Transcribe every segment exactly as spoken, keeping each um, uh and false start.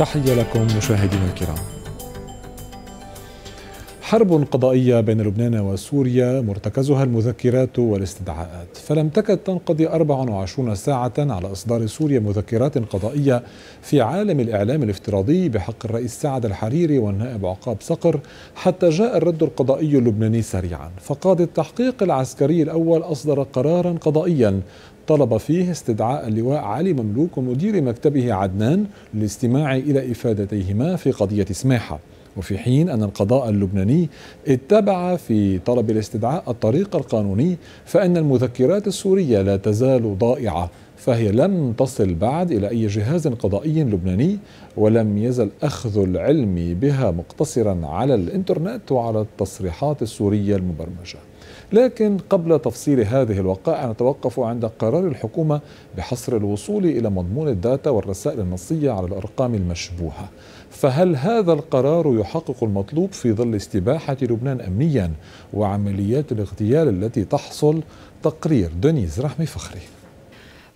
تحية لكم مشاهدينا الكرام. حرب قضائية بين لبنان وسوريا مرتكزها المذكرات والاستدعاءات، فلم تكد تنقضي أربع وعشرين ساعة على إصدار سوريا مذكرات قضائية في عالم الإعلام الافتراضي بحق الرئيس سعد الحريري والنائب عقاب صقر، حتى جاء الرد القضائي اللبناني سريعا. فقاضي التحقيق العسكري الأول أصدر قرارا قضائيا طلب فيه استدعاء اللواء علي مملوك ومدير مكتبه عدنان للاستماع إلى إفادتيهما في قضية سماحة، وفي حين أن القضاء اللبناني اتبع في طلب الاستدعاء الطريق القانوني، فإن المذكرات السورية لا تزال ضائعة، فهي لم تصل بعد إلى أي جهاز قضائي لبناني، ولم يزل أخذ العلم بها مقتصرا على الإنترنت وعلى التصريحات السورية المبرمجة. لكن قبل تفصيل هذه الوقائع نتوقف عند قرار الحكومة بحصر الوصول إلى مضمون الداتا والرسائل النصية على الأرقام المشبوهة، فهل هذا القرار يحقق المطلوب في ظل استباحة لبنان أمنيا وعمليات الاغتيال التي تحصل؟ تقرير دنيز رحمي فخري.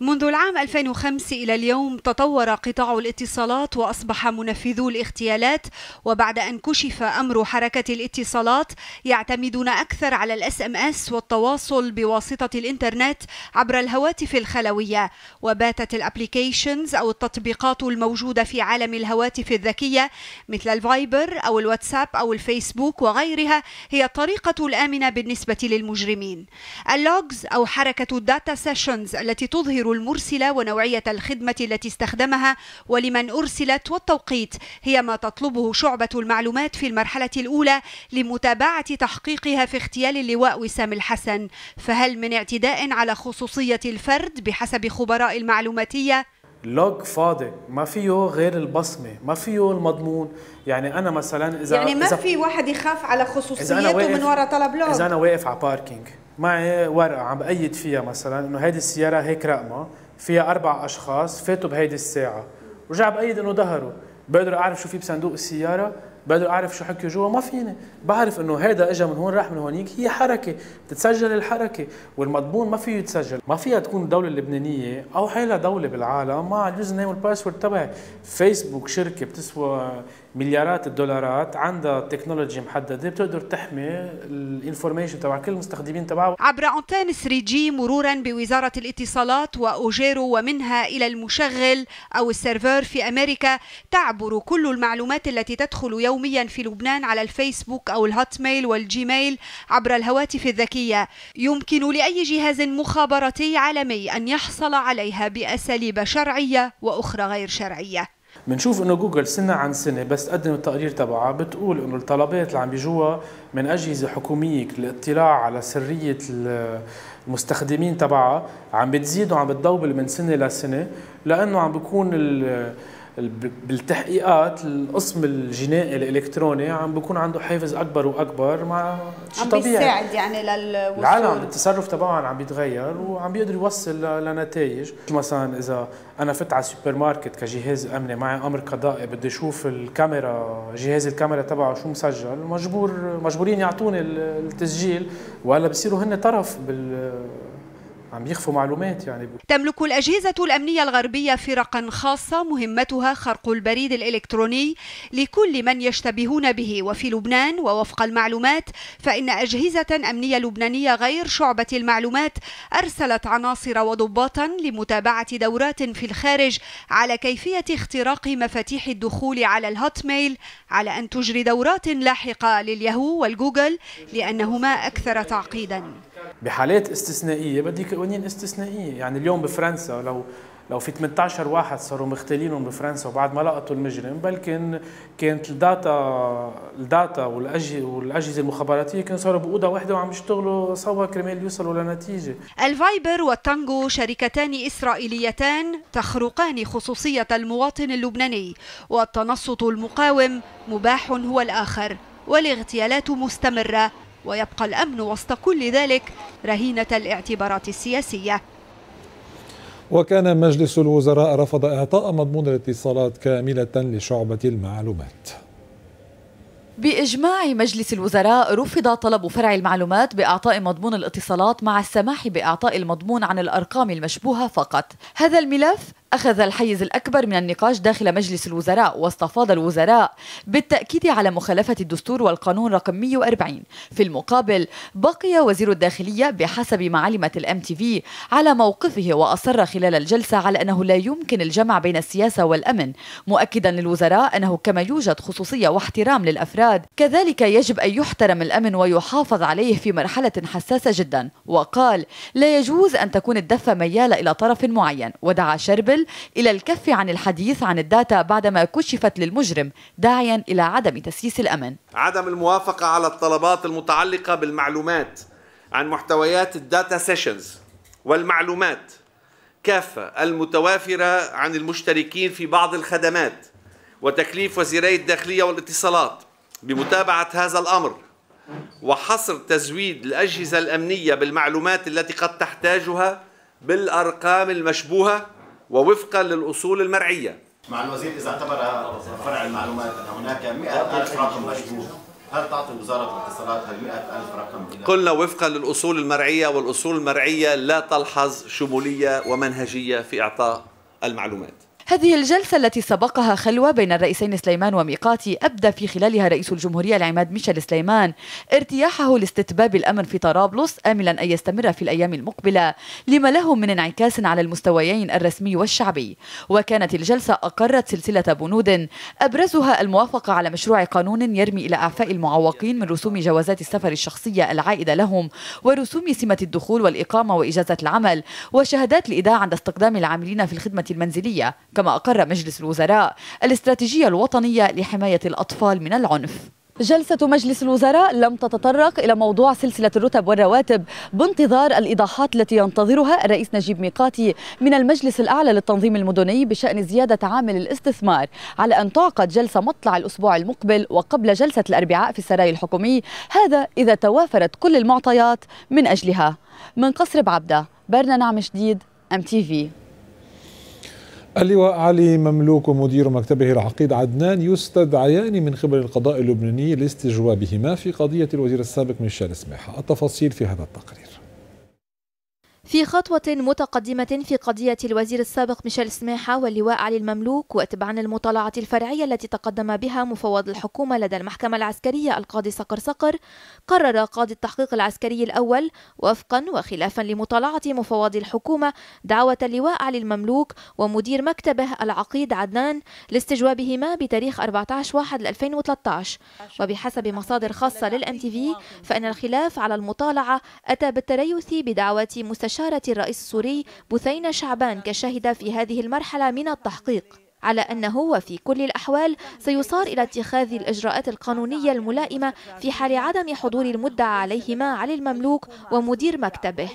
منذ العام ألفين وخمسة إلى اليوم تطور قطاع الاتصالات وأصبح منفذو الاغتيالات، وبعد أن كشف أمر حركة الاتصالات يعتمدون أكثر على الاس ام اس والتواصل بواسطة الإنترنت عبر الهواتف الخلوية، وباتت الابليكيشنز أو التطبيقات الموجودة في عالم الهواتف الذكية مثل الفايبر أو الواتساب أو الفيسبوك وغيرها هي الطريقة الآمنة بالنسبة للمجرمين. اللوجز أو حركة الداتا سيشنز التي تظهر المرسلة ونوعية الخدمة التي استخدمها ولمن أرسلت والتوقيت هي ما تطلبه شعبة المعلومات في المرحلة الأولى لمتابعة تحقيقها في اغتيال اللواء وسام الحسن. فهل من اعتداء على خصوصية الفرد بحسب خبراء المعلوماتية؟ لوج فاضي ما فيه غير البصمه، ما فيه المضمون. يعني انا مثلا اذا يعني ما إذا في واحد يخاف على خصوصيته من وراء طلب لوج. اذا انا واقف على باركينج معي ورقه عم بايد فيها مثلا انه هيدي السياره هيك رقمها فيها اربع اشخاص فاتوا بهيدي الساعه، رجع بايد انه ظهروا، بقدر اعرف شو في بصندوق السياره، بقدر اعرف شو حكي جوا، ما فيني، بعرف انه هيدا اجى من هون راح من هونيك، هي حركه، بتتسجل الحركه، والمضمون ما فيه يتسجل، ما فيها تكون الدوله اللبنانيه او حالها دوله بالعالم مع اليوزر نيم والباسورد تبعي، فيسبوك شركه بتسوى مليارات الدولارات، عندها تكنولوجيا محدده بتقدر تحمي الانفورميشن تبع كل المستخدمين تبعها. عبر عنتان ثري جي مرورا بوزاره الاتصالات واوجيرو ومنها الى المشغل او السيرفر في امريكا، تعبر كل المعلومات التي تدخل يوميا في لبنان على الفيسبوك او الهوت ميل والجيميل عبر الهواتف الذكيه، يمكن لاي جهاز مخابراتي عالمي ان يحصل عليها باساليب شرعيه واخرى غير شرعيه. بنشوف انه جوجل سنه عن سنه بس تقدم التقرير تبعها بتقول انه الطلبات اللي عم بيجوها من اجهزه حكوميه للاطلاع على سريه المستخدمين تبعها عم بتزيد وعم بتدوبل من سنه لسنه، لانه عم بيكون بالتحقيقات القسم الجنائي الالكتروني عم بيكون عنده حافز اكبر واكبر، مع شيء طبيعي عم بيساعد يعني للوصول. العالم التصرف تبعهم عم بيتغير وعم بيقدر يوصل لنتائج. مثلا اذا انا فت على السوبر ماركت كجهاز امني معي امر قضائي بدي اشوف الكاميرا، جهاز الكاميرا تبعه شو مسجل، مجبور مجبورين يعطوني التسجيل، وهلا بصيروا هن طرف بال عم يخفوا معلومات. يعني تملك الأجهزة الأمنية الغربية فرقا خاصة مهمتها خرق البريد الإلكتروني لكل من يشتبهون به، وفي لبنان ووفق المعلومات فإن أجهزة أمنية لبنانية غير شعبة المعلومات أرسلت عناصر وضباطا لمتابعة دورات في الخارج على كيفية اختراق مفاتيح الدخول على الهوت ميل، على أن تجري دورات لاحقة لليهو والجوجل لأنهما أكثر تعقيدا. بحالات استثنائية بدي قوانين استثنائية، يعني اليوم بفرنسا لو لو في ثمانية عشر واحد صاروا مختلينهم بفرنسا وبعد ما لقطوا المجرم، بلكن كانت الداتا الداتا والاجهزه المخابراتيه كانوا صاروا بأوضه واحده وعم يشتغلوا سوا كرمال يوصلوا لنتيجه. الفايبر والتانجو شركتان اسرائيليتان تخرقان خصوصيه المواطن اللبناني، والتنصت المقاوم مباح هو الاخر، والاغتيالات مستمره، ويبقى الأمن وسط كل ذلك رهينة الاعتبارات السياسية. وكان مجلس الوزراء رفض إعطاء مضمون الاتصالات كاملة لشعبة المعلومات. بإجماع مجلس الوزراء رفض طلب فرع المعلومات بإعطاء مضمون الاتصالات مع السماح بإعطاء المضمون عن الأرقام المشبوهة فقط. هذا الملف أخذ الحيز الأكبر من النقاش داخل مجلس الوزراء، واستفاض الوزراء بالتأكيد على مخالفة الدستور والقانون رقم مئة وأربعين. في المقابل بقي وزير الداخلية بحسب ما علمت الام تي في على موقفه، وأصر خلال الجلسة على أنه لا يمكن الجمع بين السياسة والأمن، مؤكدا للوزراء أنه كما يوجد خصوصية واحترام للأفراد كذلك يجب أن يحترم الأمن ويحافظ عليه في مرحلة حساسة جدا. وقال لا يجوز أن تكون الدفة ميالة إلى طرف معين، ودعا شربل إلى الكف عن الحديث عن الداتا بعدما كشفت للمجرم، داعيا إلى عدم تسييس الأمن. عدم الموافقة على الطلبات المتعلقة بالمعلومات عن محتويات الداتا سيشنز والمعلومات كافة المتوافرة عن المشتركين في بعض الخدمات، وتكليف وزيري الداخلية والاتصالات بمتابعة هذا الأمر، وحصر تزويد الأجهزة الأمنية بالمعلومات التي قد تحتاجها بالأرقام المشبوهة ووفقا للأصول المرعية. مع الوزير إذا اعتبر فرع المعلومات أن هناك مئة ألف رقم مشبوه، هل تعطي وزارة الاتصالات هالمئة ألف رقم؟ قلنا وفقا للأصول المرعية، والأصول المرعية لا تلحظ شمولية ومنهجية في إعطاء المعلومات. هذه الجلسة التي سبقها خلوة بين الرئيسين سليمان وميقاتي أبدى في خلالها رئيس الجمهورية العماد ميشال سليمان ارتياحه لاستتباب الأمن في طرابلس، آملا أن يستمر في الأيام المقبلة لما له من انعكاس على المستويين الرسمي والشعبي. وكانت الجلسة أقرت سلسلة بنود أبرزها الموافقة على مشروع قانون يرمي إلى أعفاء المعوقين من رسوم جوازات السفر الشخصية العائدة لهم ورسوم سمة الدخول والإقامة وإجازة العمل وشهادات الإيداع عند استقدام العاملين في الخدمة المنزلية. كما أقر مجلس الوزراء الاستراتيجية الوطنية لحماية الأطفال من العنف. جلسة مجلس الوزراء لم تتطرق إلى موضوع سلسلة الرتب والرواتب بانتظار الإيضاحات التي ينتظرها الرئيس نجيب ميقاتي من المجلس الأعلى للتنظيم المدني بشأن زيادة عامل الاستثمار، على أن تعقد جلسة مطلع الأسبوع المقبل وقبل جلسة الأربعاء في السراي الحكومي، هذا إذا توافرت كل المعطيات من أجلها. من قصر بعبدة، برنامج جديد أم تي في. اللواء علي مملوك ومدير مكتبه العقيد عدنان يستدعيان من قبل القضاء اللبناني لاستجوابهما في قضية الوزير السابق ميشال سماحة. التفاصيل في هذا التقرير. في خطوة متقدمة في قضية الوزير السابق ميشال سماحة واللواء علي المملوك، وتبعا للمطالعة الفرعية التي تقدم بها مفوض الحكومة لدى المحكمة العسكرية القاضي صقر صقر، قرر قاضي التحقيق العسكري الأول وفقا وخلافا لمطالعة مفوض الحكومة دعوة اللواء علي المملوك ومدير مكتبه العقيد عدنان لاستجوابهما بتاريخ أربعة عشر واحد ألفين وثلاثة عشر. وبحسب مصادر خاصة للام تي في فإن الخلاف على المطالعة أتى بالتريث بدعوة مستشار أشارت الرئيس السوري بثينة شعبان كشاهدة في هذه المرحلة من التحقيق، على أنه وفي كل الأحوال سيصار إلى اتخاذ الإجراءات القانونية الملائمة في حال عدم حضور المدعى عليهما علي المملوك ومدير مكتبه.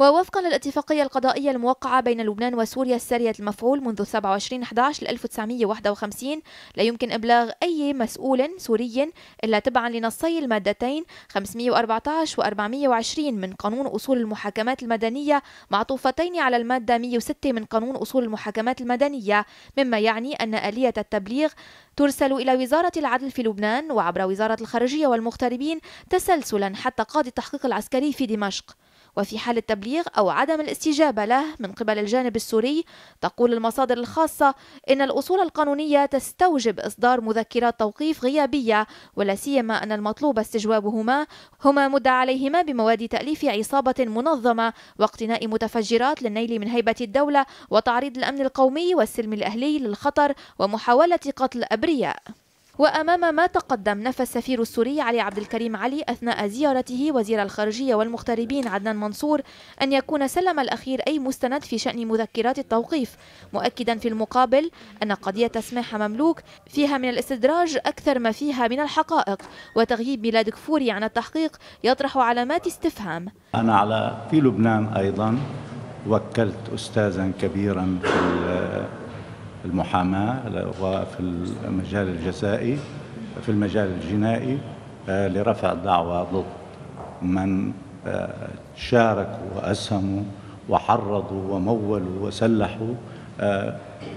ووفقا للاتفاقية القضائية الموقعة بين لبنان وسوريا السارية المفعول منذ سبعة وعشرين أحد عشر ألف وتسعمئة وواحد وخمسين، لا يمكن إبلاغ أي مسؤول سوري إلا تبعا لنصي المادتين خمسمئة وأربعة عشر وأربعمئة وعشرين من قانون أصول المحاكمات المدنية، معطوفتين على المادة مئة وستة من قانون أصول المحاكمات المدنية، مما يعني يعني أن آلية التبليغ ترسل إلى وزارة العدل في لبنان وعبر وزارة الخارجية والمغتربين تسلسلا حتى قاضي التحقيق العسكري في دمشق. وفي حال التبليغ أو عدم الاستجابة له من قبل الجانب السوري، تقول المصادر الخاصة إن الأصول القانونية تستوجب إصدار مذكرات توقيف غيابية، ولا سيما أن المطلوب استجوابهما هما مدعى عليهما بمواد تأليف عصابة منظمة واقتناء متفجرات للنيل من هيبة الدولة وتعريض الأمن القومي والسلم الأهلي للخطر ومحاولة قتل أبرياء. وأمام ما تقدم، نفى السفير السوري علي عبد الكريم علي أثناء زيارته وزير الخارجية والمغتربين عدنان منصور أن يكون سلم الأخير أي مستند في شأن مذكرات التوقيف، مؤكدا في المقابل أن قضية سماحة مملوك فيها من الاستدراج أكثر ما فيها من الحقائق، وتغييب ميلاد كفوري عن التحقيق يطرح علامات استفهام. أنا على في لبنان أيضا وكلت أستاذا كبيرا في المحاماة وفي المجال الجزائي في المجال الجنائي لرفع الدعوى ضد من شاركوا وأسهموا وحرضوا ومولوا وسلحوا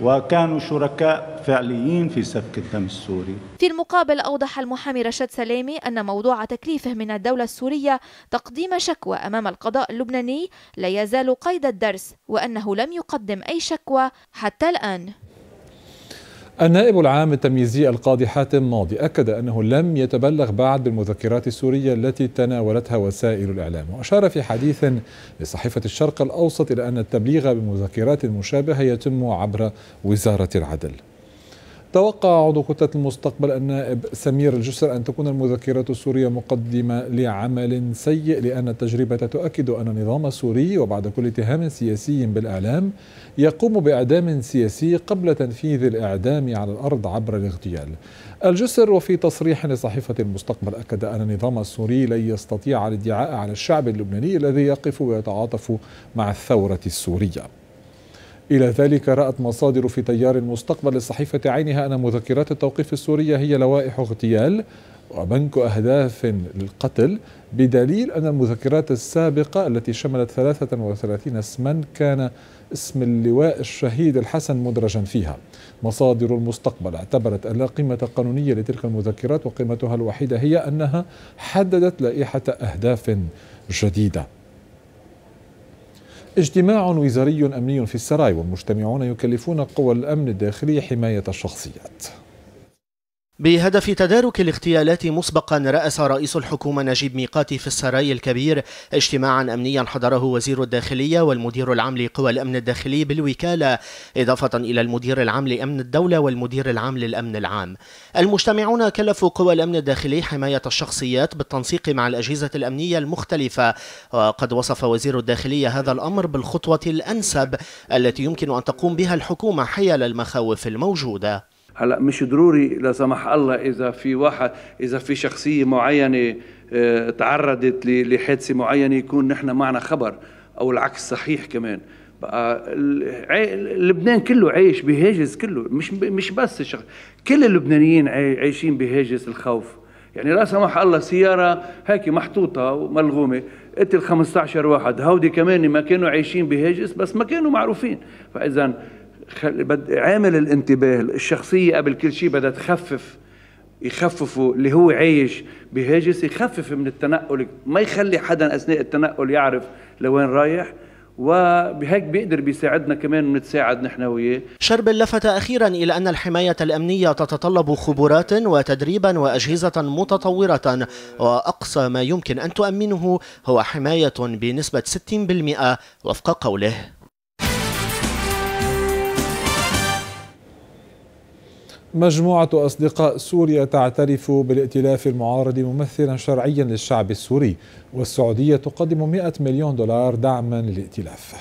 وكانوا شركاء فعليين في سفك الدم السوري. في المقابل أوضح المحامي رشاد سلامي أن موضوع تكليفه من الدولة السورية تقديم شكوى أمام القضاء اللبناني لا يزال قيد الدرس، وأنه لم يقدم أي شكوى حتى الآن. النائب العام التمييزي القاضي حاتم ماضي أكد أنه لم يتبلغ بعد بالمذكرات السورية التي تناولتها وسائل الإعلام، وأشار في حديث لصحيفة الشرق الأوسط إلى أن التبليغ بمذكرات مشابهة يتم عبر وزارة العدل. توقع عضو كتلة المستقبل النائب سمير الجسر أن تكون المذكرات السورية مقدمة لعمل سيء، لأن التجربة تؤكد أن النظام السوري وبعد كل اتهام سياسي بالإعلام يقوم بإعدام سياسي قبل تنفيذ الإعدام على الأرض عبر الاغتيال. الجسر وفي تصريح لصحيفة المستقبل أكد أن النظام السوري لن يستطيع الادعاء على الشعب اللبناني الذي يقف ويتعاطف مع الثورة السورية. إلى ذلك رأت مصادر في تيار المستقبل لصحيفة عينها أن مذكرات التوقيف السورية هي لوائح اغتيال وبنك أهداف للقتل، بدليل أن المذكرات السابقة التي شملت ثلاثة وثلاثين اسما كان اسم اللواء الشهيد الحسن مدرجا فيها. مصادر المستقبل اعتبرت أن لا قيمة قانونية لتلك المذكرات، وقيمتها الوحيدة هي أنها حددت لائحة أهداف جديدة. اجتماع وزاري أمني في السراي، والمجتمعون يكلفون قوى الأمن الداخلي حماية الشخصيات. بهدف تدارك الاغتيالات مسبقا، رأس رئيس الحكومة نجيب ميقاتي في السراي الكبير اجتماعا أمنيا حضره وزير الداخلية والمدير العام لقوى الأمن الداخلي بالوكالة، إضافة إلى المدير العام لأمن الدولة والمدير العام للأمن العام. المجتمعون كلفوا قوى الأمن الداخلي حماية الشخصيات بالتنسيق مع الأجهزة الأمنية المختلفة، وقد وصف وزير الداخلية هذا الأمر بالخطوة الأنسب التي يمكن أن تقوم بها الحكومة حيال المخاوف الموجودة. هلا مش ضروري لا سمح الله اذا في واحد اذا في شخصيه معينه اه تعرضت لحادثه معينه يكون نحن معنا خبر، او العكس صحيح كمان. بقى لبنان كله عايش بهاجس، كله مش مش بس الشخص، كل اللبنانيين عايشين بهاجس الخوف. يعني لا سمح الله سياره هيك محطوطه وملغومه قتل خمسة عشر واحد، هودي كمان ما كانوا عايشين بهاجس بس ما كانوا معروفين. فاذا عامل الانتباه الشخصية قبل كل شيء بدها تخفف، يخففوا اللي هو عايش بهاجس يخفف من التنقل، ما يخلي حدا أثناء التنقل يعرف لوين رايح، وبهيك بيقدر بيساعدنا كمان ونتساعد نحن وياه. شربل لفت أخيرا إلى أن الحماية الأمنية تتطلب خبرات وتدريبا وأجهزة متطورة، وأقصى ما يمكن أن تؤمنه هو حماية بنسبة ستين بالمئة وفق قوله. مجموعة أصدقاء سوريا تعترف بالائتلاف المعارض ممثلا شرعيا للشعب السوري، والسعودية تقدم مئة مليون دولار دعما للائتلاف.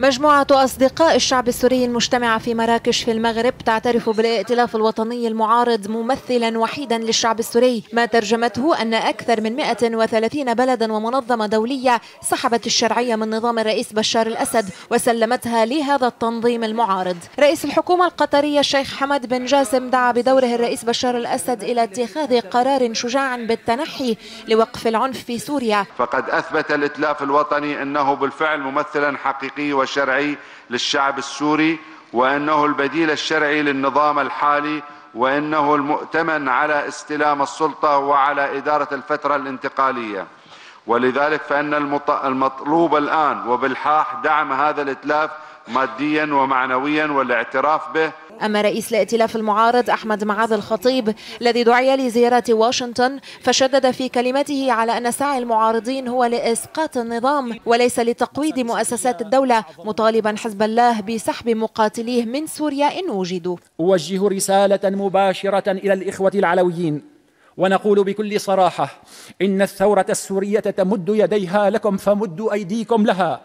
مجموعة أصدقاء الشعب السوري المجتمعة في مراكش في المغرب تعترف بالائتلاف الوطني المعارض ممثلا وحيدا للشعب السوري، ما ترجمته أن أكثر من مئة وثلاثين بلدا ومنظمة دولية سحبت الشرعية من نظام الرئيس بشار الأسد وسلمتها لهذا التنظيم المعارض. رئيس الحكومة القطرية الشيخ حمد بن جاسم دعا بدوره الرئيس بشار الأسد إلى اتخاذ قرار شجاع بالتنحي لوقف العنف في سوريا. فقد أثبت الائتلاف الوطني أنه بالفعل ممثلا حقيقي الشرعي للشعب السوري، وأنه البديل الشرعي للنظام الحالي، وأنه المؤتمن على استلام السلطة وعلى إدارة الفترة الانتقالية. ولذلك فإن المطلوب الآن وبالحاح دعم هذا الائتلاف ماديا ومعنويا والاعتراف به. أما رئيس الائتلاف المعارض أحمد معاذ الخطيب الذي دعي لزيارة واشنطن فشدد في كلمته على أن سعي المعارضين هو لإسقاط النظام وليس لتقويض مؤسسات الدولة، مطالبا حزب الله بسحب مقاتليه من سوريا إن وجدوا. أوجه رسالة مباشرة إلى الإخوة العلويين ونقول بكل صراحة إن الثورة السورية تمد يديها لكم، فمدوا أيديكم لها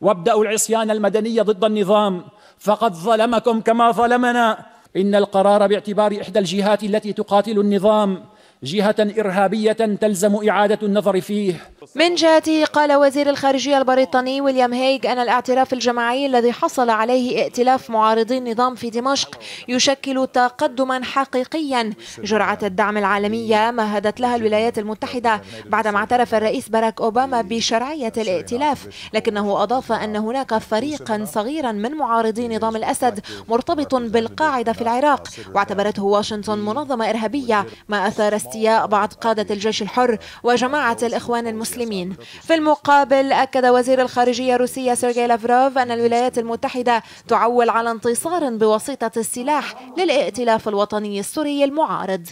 وابدأوا العصيان المدني ضد النظام، فقد ظلمكم كما ظلمنا. إن القرار باعتبار إحدى الجهات التي تقاتل النظام جهة إرهابية تلزم إعادة النظر فيه، من جهته قال وزير الخارجية البريطاني ويليام هيج أن الاعتراف الجماعي الذي حصل عليه ائتلاف معارضي النظام في دمشق يشكل تقدما حقيقيا. جرعة الدعم العالمية مهدت لها الولايات المتحدة بعدما اعترف الرئيس باراك أوباما بشرعية الائتلاف، لكنه أضاف أن هناك فريقا صغيرا من معارضي نظام الأسد مرتبط بالقاعدة في العراق، واعتبرته واشنطن منظمة إرهابية، ما أثار استياء بعض قادة الجيش الحر وجماعة الإخوان المسلمين. في المقابل أكد وزير الخارجية الروسية سيرجي لافروف أن الولايات المتحدة تعول على انتصار بواسطة السلاح للائتلاف الوطني السوري المعارض.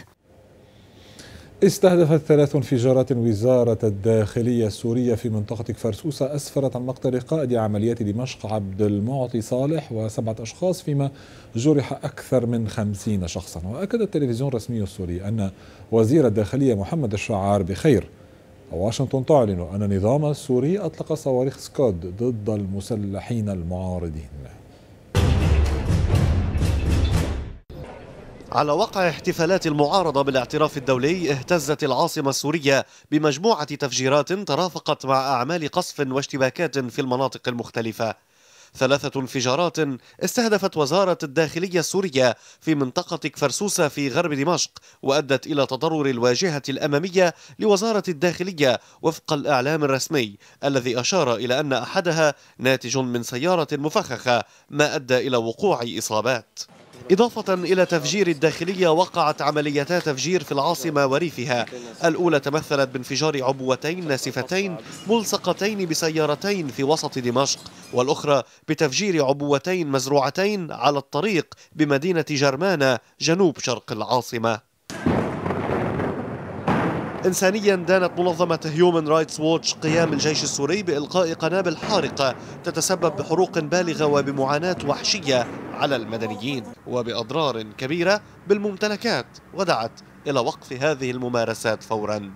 استهدفت ثلاث انفجارات وزارة الداخلية السورية في منطقة فرسوسة، أسفرت عن مقتل قائد عمليات دمشق عبد المعطي صالح وسبعة أشخاص، فيما جرح أكثر من خمسين شخصا. وأكد التلفزيون الرسمي السوري أن وزير الداخلية محمد الشعار بخير. واشنطن تعلن أن النظام السوري أطلق صواريخ سكود ضد المسلحين المعارضين. على وقع احتفالات المعارضة بالاعتراف الدولي، اهتزت العاصمة السورية بمجموعة تفجيرات ترافقت مع أعمال قصف واشتباكات في المناطق المختلفة. ثلاثة انفجارات استهدفت وزارة الداخلية السورية في منطقة كفرسوسة في غرب دمشق، وأدت إلى تضرر الواجهة الأمامية لوزارة الداخلية وفق الإعلام الرسمي، الذي أشار إلى أن أحدها ناتج من سيارة مفخخة، ما أدى إلى وقوع إصابات. إضافة إلى تفجير الداخلية، وقعت عمليتا تفجير في العاصمة وريفها. الأولى تمثلت بانفجار عبوتين ناسفتين ملصقتين بسيارتين في وسط دمشق، والأخرى بتفجير عبوتين مزروعتين على الطريق بمدينة جرمانة جنوب شرق العاصمة. إنسانيا، دانت منظمة هيومن رايتس ووتش قيام الجيش السوري بإلقاء قنابل حارقة تتسبب بحروق بالغة وبمعاناة وحشية على المدنيين وبأضرار كبيرة بالممتلكات، ودعت إلى وقف هذه الممارسات فورا.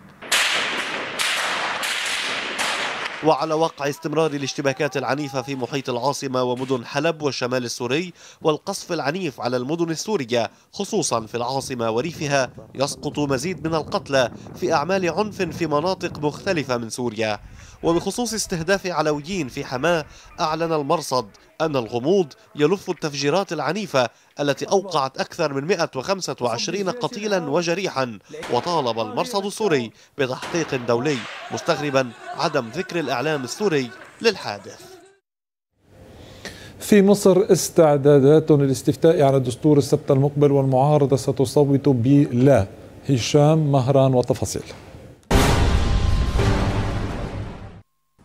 وعلى وقع استمرار الاشتباكات العنيفة في محيط العاصمة ومدن حلب والشمال السوري، والقصف العنيف على المدن السورية خصوصا في العاصمة وريفها، يسقط مزيد من القتلى في أعمال عنف في مناطق مختلفة من سوريا. وبخصوص استهداف علويين في حماة، أعلن المرصد أن الغموض يلف التفجيرات العنيفة التي أوقعت أكثر من مئة وخمسة وعشرين قتيلا وجريحا، وطالب المرصد السوري بتحقيق دولي، مستغربا عدم ذكر الإعلام السوري للحادث. في مصر استعدادات للاستفتاء على الدستور السبت المقبل، والمعارضة ستصوت بلا. هشام مهران والتفاصيل.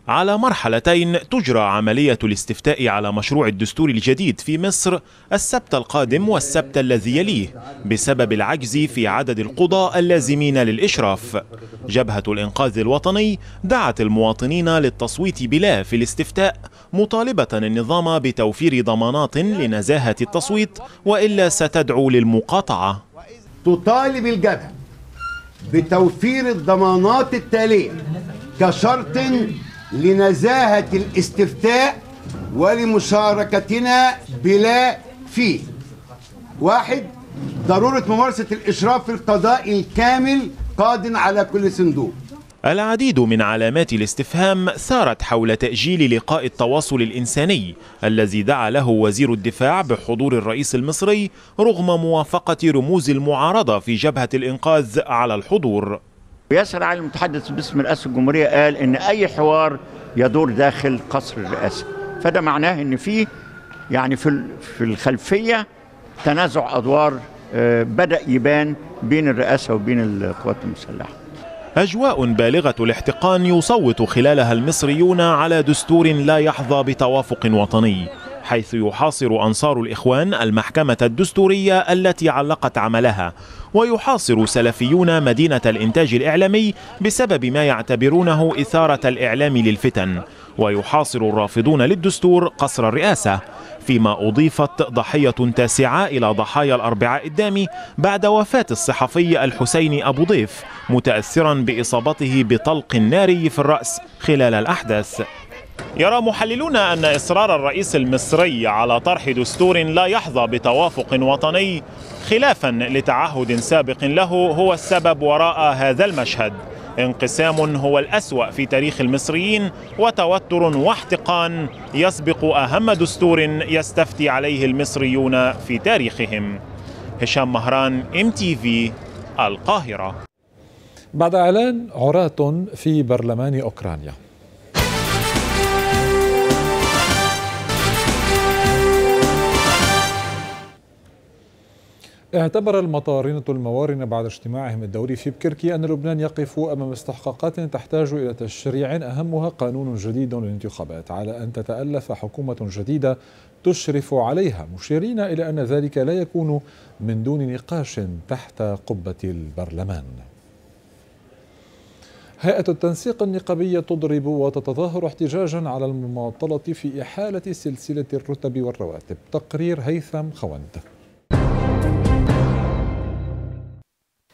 على مرحلتين تجرى عملية الاستفتاء على مشروع الدستور الجديد في مصر، السبت القادم والسبت الذي يليه، بسبب العجز في عدد القضاة اللازمين للإشراف. جبهة الإنقاذ الوطني دعت المواطنين للتصويت بلا في الاستفتاء، مطالبة النظام بتوفير ضمانات لنزاهة التصويت، وإلا ستدعو للمقاطعة. تطالب الجبهة بتوفير الضمانات التالية كشرط لنزاهة الاستفتاء ولمشاركتنا بلا فيه: واحد، ضرورة ممارسة الإشراف القضائي الكامل قاد على كل صندوق. العديد من علامات الاستفهام ثارت حول تأجيل لقاء التواصل الإنساني الذي دعا له وزير الدفاع بحضور الرئيس المصري، رغم موافقة رموز المعارضة في جبهة الإنقاذ على الحضور. ياسر علي المتحدث باسم رئاسة الجمهورية قال إن أي حوار يدور داخل قصر الرئاسة، فده معناه إن فيه يعني في في الخلفية تنازع أدوار بدأ يبان بين الرئاسة وبين القوات المسلحة. أجواء بالغة الاحتقان يصوت خلالها المصريون على دستور لا يحظى بتوافق وطني، حيث يحاصر أنصار الإخوان المحكمة الدستورية التي علقت عملها، ويحاصر سلفيون مدينة الإنتاج الإعلامي بسبب ما يعتبرونه إثارة الإعلام للفتن، ويحاصر الرافضون للدستور قصر الرئاسة، فيما أضيفت ضحية تاسعة إلى ضحايا الأربعاء الدامي بعد وفاة الصحفي الحسين أبو ضيف متأثرا بإصابته بطلق ناري في الرأس خلال الأحداث. يرى محللون أن إصرار الرئيس المصري على طرح دستور لا يحظى بتوافق وطني خلافا لتعهد سابق له هو السبب وراء هذا المشهد، انقسام هو الأسوأ في تاريخ المصريين وتوتر واحتقان يسبق أهم دستور يستفتي عليه المصريون في تاريخهم. هشام مهران، ام تي في، القاهرة. بعد إعلان عراة في برلمان أوكرانيا. اعتبر المطارنة الموارنة بعد اجتماعهم الدوري في بكركي أن لبنان يقف أمام استحقاقات تحتاج إلى تشريع أهمها قانون جديد للانتخابات على أن تتألف حكومة جديدة تشرف عليها، مشيرين إلى أن ذلك لا يكون من دون نقاش تحت قبة البرلمان. هيئة التنسيق النقابية تضرب وتتظاهر احتجاجا على المماطلة في إحالة سلسلة الرتب والرواتب. تقرير هيثم خونته.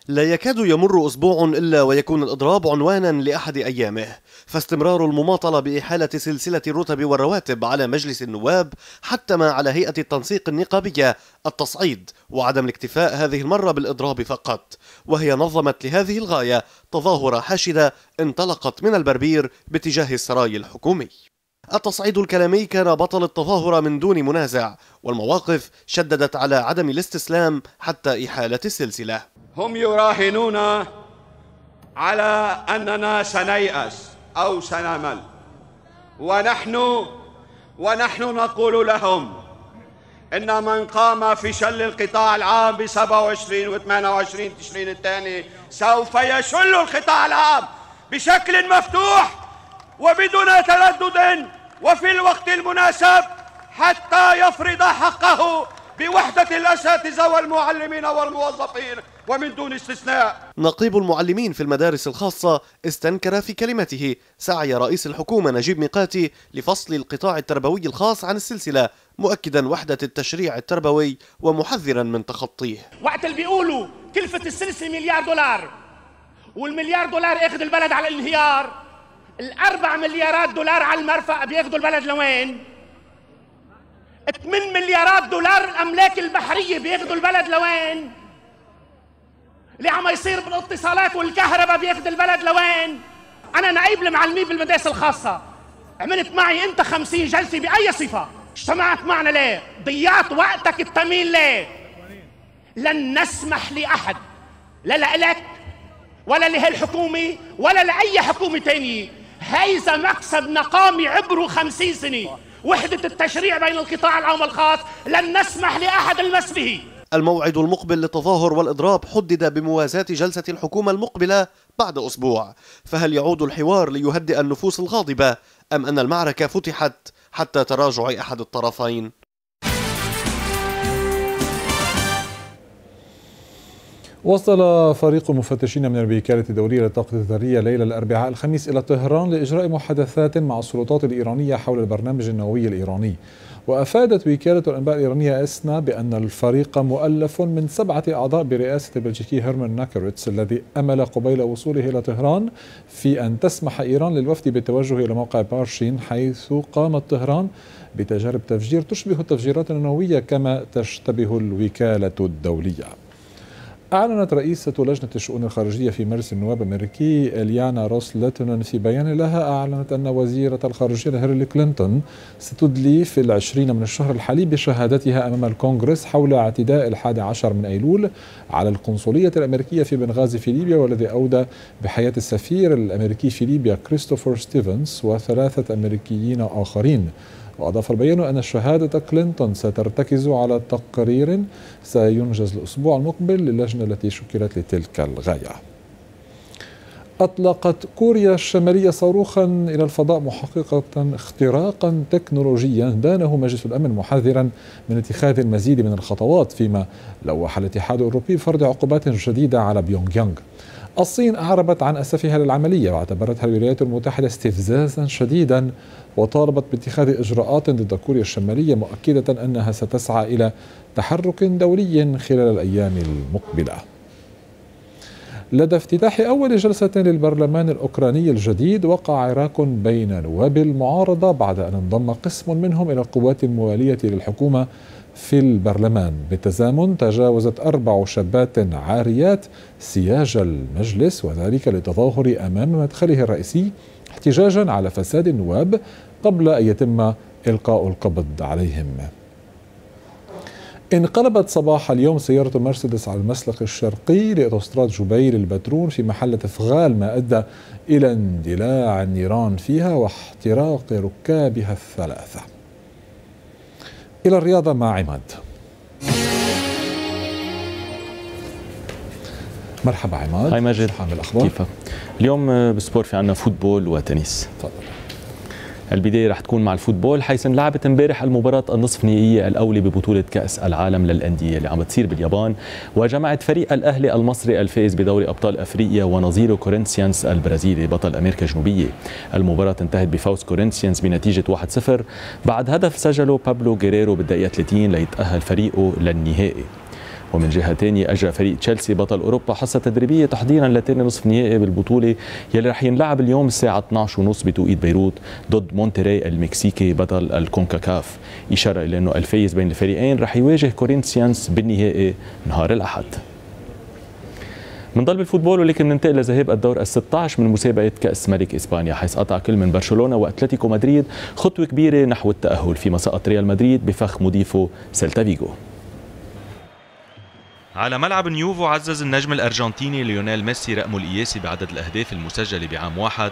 لا يكاد يمر أسبوع إلا ويكون الإضراب عنوانا لأحد أيامه، فاستمرار المماطلة بإحالة سلسلة الرتب والرواتب على مجلس النواب حتم على هيئة التنسيق النقابية التصعيد وعدم الاكتفاء هذه المرة بالإضراب فقط، وهي نظمت لهذه الغاية تظاهرة حاشدة انطلقت من البربير باتجاه السراي الحكومي. التصعيد الكلامي كان بطل التظاهرة من دون منازع، والمواقف شددت على عدم الاستسلام حتى إحالة السلسلة. هم يراهنون على أننا سنيأس أو سنمل، ونحن ونحن نقول لهم إن من قام في شل القطاع العام ب سبعة وعشرين وثمانية وعشرين تشرين الثاني سوف يشل القطاع العام بشكل مفتوح وبدون تردد وفي الوقت المناسب حتى يفرض حقه بوحدة الأساتذة والمعلمين والموظفين ومن دون استثناء. نقيب المعلمين في المدارس الخاصة استنكر في كلمته سعي رئيس الحكومة نجيب ميقاتي لفصل القطاع التربوي الخاص عن السلسلة، مؤكدا وحدة التشريع التربوي ومحذرا من تخطيه. وقت اللي بيقولوا كلفة السلسلة مليار دولار والمليار دولار اخذ البلد على الانهيار، الأربع مليارات دولار على المرفأ بياخدوا البلد لوين؟ ثمان مليارات دولار الأملاك البحرية بياخدوا البلد لوين؟ اللي عم يصير بالاتصالات والكهرباء بياخد البلد لوين؟ أنا نائب المعلمين بالمدارس الخاصة، عملت معي أنت خمسين جلسة بأي صفة؟ اجتمعت معنا ليه؟ ضيعت وقتك الثمين ليه؟ لن نسمح لأحد، لا لإلك ولا لهالحكومة ولا لأي حكومة تانية. هيذا مكسب نقامي عبره خمسين سنة، وحدة التشريع بين القطاع العام والخاص، لن نسمح لأحد المس به. الموعد المقبل للتظاهر والإضراب حدد بموازاة جلسة الحكومة المقبلة بعد أسبوع، فهل يعود الحوار ليهدئ النفوس الغاضبة أم أن المعركة فتحت حتى تراجع أحد الطرفين؟ وصل فريق مفتشين من الوكالة الدولية للطاقة الذرية ليلة الأربعاء الخميس إلى طهران لإجراء محادثات مع السلطات الإيرانية حول البرنامج النووي الإيراني. وأفادت وكالة الأنباء الإيرانية إسنا بأن الفريق مؤلف من سبعة أعضاء برئاسة البلجيكي هيرمان ناكرتس، الذي أمل قبيل وصوله إلى طهران في أن تسمح إيران للوفد بالتوجه إلى موقع بارشين، حيث قامت طهران بتجارب تفجير تشبه التفجيرات النووية كما تشتبه الوكالة الدولية. أعلنت رئيسة لجنة الشؤون الخارجية في مجلس النواب الأمريكي إليانا روس في بيان لها أعلنت أن وزيرة الخارجية هيرلي كلينتون ستدلي في العشرين من الشهر الحالي بشهادتها أمام الكونغرس حول اعتداء الحادي عشر من أيلول على القنصلية الأمريكية في بنغازي في ليبيا، والذي أودى بحياة السفير الأمريكي في ليبيا كريستوفر ستيفنز وثلاثة أمريكيين آخرين. وأضاف البيان أن شهادة كلينتون سترتكز على تقرير سينجز الأسبوع المقبل للجنة التي شكلت لتلك الغاية. أطلقت كوريا الشمالية صاروخا إلى الفضاء محققة اختراقا تكنولوجيا دانه مجلس الأمن، محذرا من اتخاذ المزيد من الخطوات فيما لوح الاتحاد الأوروبي بفرض عقوبات جديدة على بيونغ يانغ. الصين أعربت عن أسفها للعملية واعتبرتها الولايات المتحدة استفزازا شديدا وطالبت باتخاذ إجراءات ضد كوريا الشمالية، مؤكدة أنها ستسعى إلى تحرك دولي خلال الأيام المقبلة. لدى افتتاح أول جلسة للبرلمان الأوكراني الجديد وقع عراك بين نواب المعارضة بعد أن انضم قسم منهم إلى القوات الموالية للحكومة في البرلمان. بالتزامن تجاوزت أربع شابات عاريات سياج المجلس وذلك للتظاهر أمام مدخله الرئيسي احتجاجا على فساد النواب قبل أن يتم إلقاء القبض عليهم. انقلبت صباح اليوم سيارة مرسيدس على المسلق الشرقي لأوتوستراد جبيل البترول في محل تفغال ما أدى إلى اندلاع النيران فيها واحتراق ركابها الثلاثة. إلى الرياضة مع عماد. مرحبا عماد. هاي ماجد. حامل الأخبار. كيفك؟ اليوم بسبور في عنا فوتبول وتنس. تفضل. البداية رح تكون مع الفوتبول، حيث انلعبت امبارح المباراة النصف نهائية الأولى ببطولة كأس العالم للأندية اللي عم بتصير باليابان، وجمعت فريق الأهلي المصري الفائز بدوري أبطال أفريقيا ونظيره كورنثيانز البرازيلي بطل أمريكا الجنوبية. المباراة انتهت بفوز كورنثيانز بنتيجة واحد صفر بعد هدف سجله بابلو غيريرو بالدقيقة ثلاثين ليتأهل فريقه للنهائي. ومن جهة تانية أجرى فريق تشيلسي بطل أوروبا حصة تدريبية تحضيرا لتاني نصف نهائي بالبطولة يلي رح ينلعب اليوم الساعة اثنعش وثلاثين بتوقيت بيروت ضد مونتري المكسيكي بطل الكونكاكاف، إشارة إلى أنه الفايز بين الفريقين رح يواجه كورنثيانز بالنهائي نهار الأحد. منضل بالفوتبول ولكن ننتقل لذهاب الدور الستة عشر من مسابقة كأس ملك إسبانيا، حيث قطع كل من برشلونة وأتلتيكو مدريد خطوة كبيرة نحو التأهل، فيما سقط ريال مدريد بفخ مضيفه سيلتا فيغو. على ملعب نيوفو عزز النجم الأرجنتيني ليونيل ميسي رقمه القياسي بعدد الأهداف المسجلة بعام واحد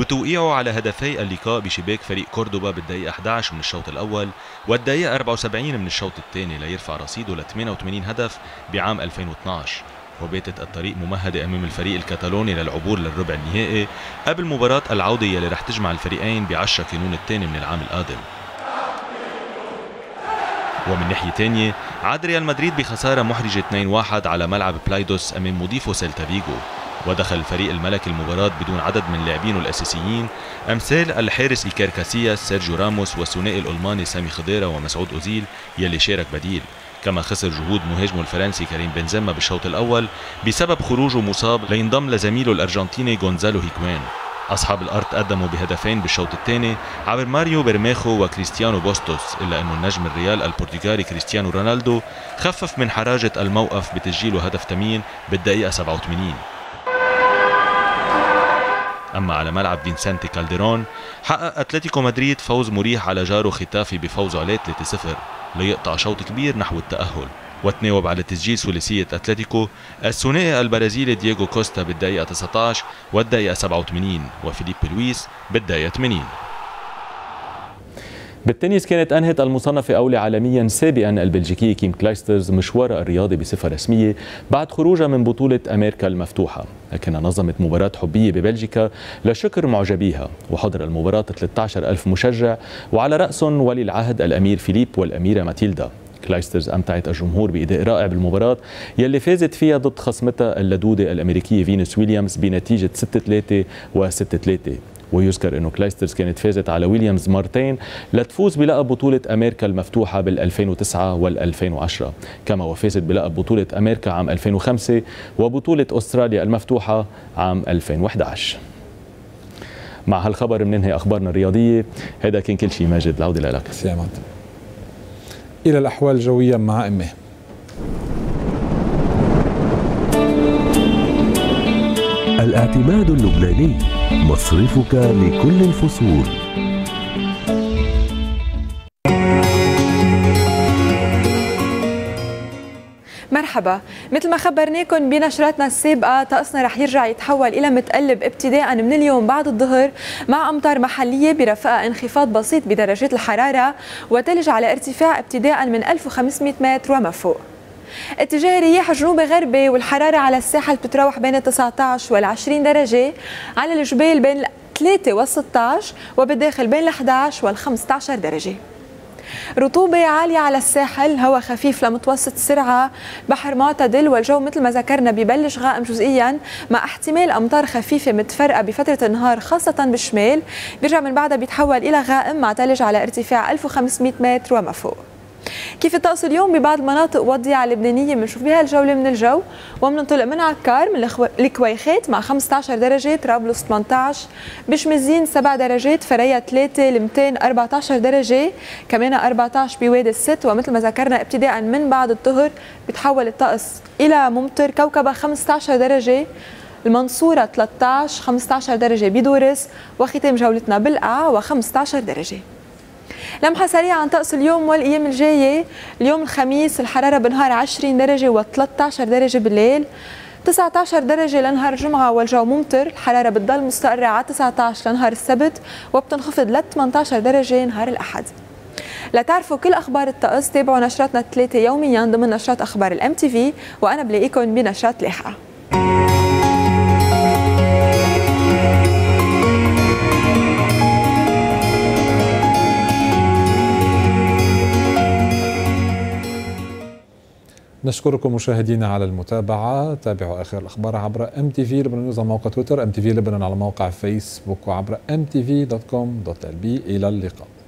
بتوقيعه على هدفي اللقاء بشباك فريق كوردوبا بالدقيقة أحد عشر من الشوط الأول والدقيقة أربعة وسبعين من الشوط الثاني ليرفع رصيده ل ثمانية وثمانين هدف بعام ألفين واثنعش. وباتت الطريق ممهدة أمام الفريق الكتالوني للعبور للربع النهائي قبل مباراة العودة اللي رح تجمع الفريقين ب عشرة كانون الثاني من العام القادم. ومن ناحية تانية عاد ريال مدريد بخسارة محرجة اثنين واحد على ملعب بلايدوس أمام مضيفه سيلتا فيغو، ودخل الفريق الملك المباراة بدون عدد من لاعبينه الأساسيين أمثال الحارس إيكار كاسياس، سيرجيو راموس والثنائي الألماني سامي خضيرة ومسعود أوزيل يلي شارك بديل، كما خسر جهود مهاجمه الفرنسي كريم بنزيما بالشوط الأول بسبب خروجه مصاب لينضم لزميله الأرجنتيني غونزالو هيكوان. أصحاب الأرض قدموا بهدفين بالشوط الثاني عبر ماريو بيرميخو وكريستيانو بوستوس، إلا أنه النجم الريال البرتغالي كريستيانو رونالدو خفف من حراجة الموقف بتسجيله هدف ثمين بالدقيقة سبعة وثمانين. أما على ملعب فينسانتي كالديرون حقق أتلتيكو مدريد فوز مريح على جاره ختافي بفوزه عليه ثلاثة صفر ليقطع شوط كبير نحو التأهل، وتناوب على تسجيل ثلاثية أتلتيكو الثنائي البرازيلي دييغو كوستا بالدقيقة تسعة عشر والدقيقة سبعة وثمانين وفيليب لويس بالدقيقة ثمانين. بالتنس كانت أنهت المصنفة أولى عالميا سابقا البلجيكية كيم كلايسترز مشوارها الرياضي بصفة رسمية بعد خروجها من بطولة أمريكا المفتوحة، لكنها نظمت مباراة حبية ببلجيكا لشكر معجبيها، وحضر المباراة ثلاثة عشر ألف مشجع وعلى رأسهم ولي العهد الأمير فيليب والأميرة ماتيلدا. كلايسترز أمتعت الجمهور بأداء رائع بالمباراة يلي فازت فيها ضد خصمتها اللدودة الأمريكية فينوس ويليامز بنتيجة ستة ثلاثة وستة ثلاثة، ويذكر أنه كلايسترز كانت فازت على ويليامز مرتين لتفوز بلقب بطولة أمريكا المفتوحة بالألفين وتسعة والألفين وعشرة، كما وفازت بلقب بطولة أمريكا عام ألفين وخمسة وبطولة أستراليا المفتوحة عام ألفين وأحد عشر. مع هالخبر مننهي أخبارنا الرياضية، هذا كان كل شيء ماجد، العودة لك. إلى الأحوال الجوية مع أمه. الاعتماد اللبناني، مصرفك لكل الفصول. مرحبا، مثل ما خبرناكم بنشراتنا السابقه طقسنا رح يرجع يتحول الى متقلب ابتداء من اليوم بعد الظهر مع امطار محليه برفقها انخفاض بسيط بدرجات الحراره وثلج على ارتفاع ابتداء من ألف وخمسمئة متر وما فوق. اتجاه الرياح جنوبي غربي والحراره على الساحل بتتراوح بين تسعة عشر والعشرين درجه، على الجبال بين ثلاثة وستة عشر وبالداخل بين الأحد عشر والخمسة عشر درجه. رطوبة عالية على الساحل، هواء خفيف لمتوسط السرعة، بحر معتدل، والجو مثل ما ذكرنا ببلش غائم جزئيا مع احتمال أمطار خفيفة متفرقة بفترة النهار خاصة بالشمال، بيرجع من بعدها بيتحول إلى غائم مع ثلج على ارتفاع ألف وخمسمئة متر وما فوق. كيف الطقس اليوم ببعض المناطق وضيعة لبنانية بنشوف بها الجولة من الجو وبننطلق من عكار من الكويخات مع خمسة عشر درجة، طرابلس ثمانية عشر، بشمازين سبع درجات، فريا ثلاثة، لمتين أربعة عشر درجة، كمان أربعة عشر بوادي الست. ومثل ما ذكرنا ابتداء من بعد الظهر بتحول الطقس إلى ممطر، كوكبة خمسة عشر درجة، المنصورة ثلاثة عشر، خمسة عشر درجة بدورس، وختام جولتنا بالقاع وخمسة عشر درجة. لمحة سريعة عن طقس اليوم والأيام الجاية. اليوم الخميس الحرارة بنهار عشرين درجة وثلاثة عشر درجة بالليل، تسعة عشر درجة لنهار الجمعة والجو ممطر، الحرارة بتضل مستقرة على تسعة عشر لنهار السبت وبتنخفض ل ثمانية عشر درجة نهار الأحد. لتعرفوا كل أخبار الطقس تابعوا نشراتنا الثلاثة يوميا ضمن نشرات أخبار الام تي في، وأنا بلاقيكم بنشرات لاحقة. نشكركم مشاهدينا على المتابعة، تابعوا آخر الأخبار عبر ام تي في لبنان على موقع تويتر، ام تي في لبنان على موقع فيسبوك، وعبر ام تي في دوت كوم دوت ال بي. إلى اللقاء.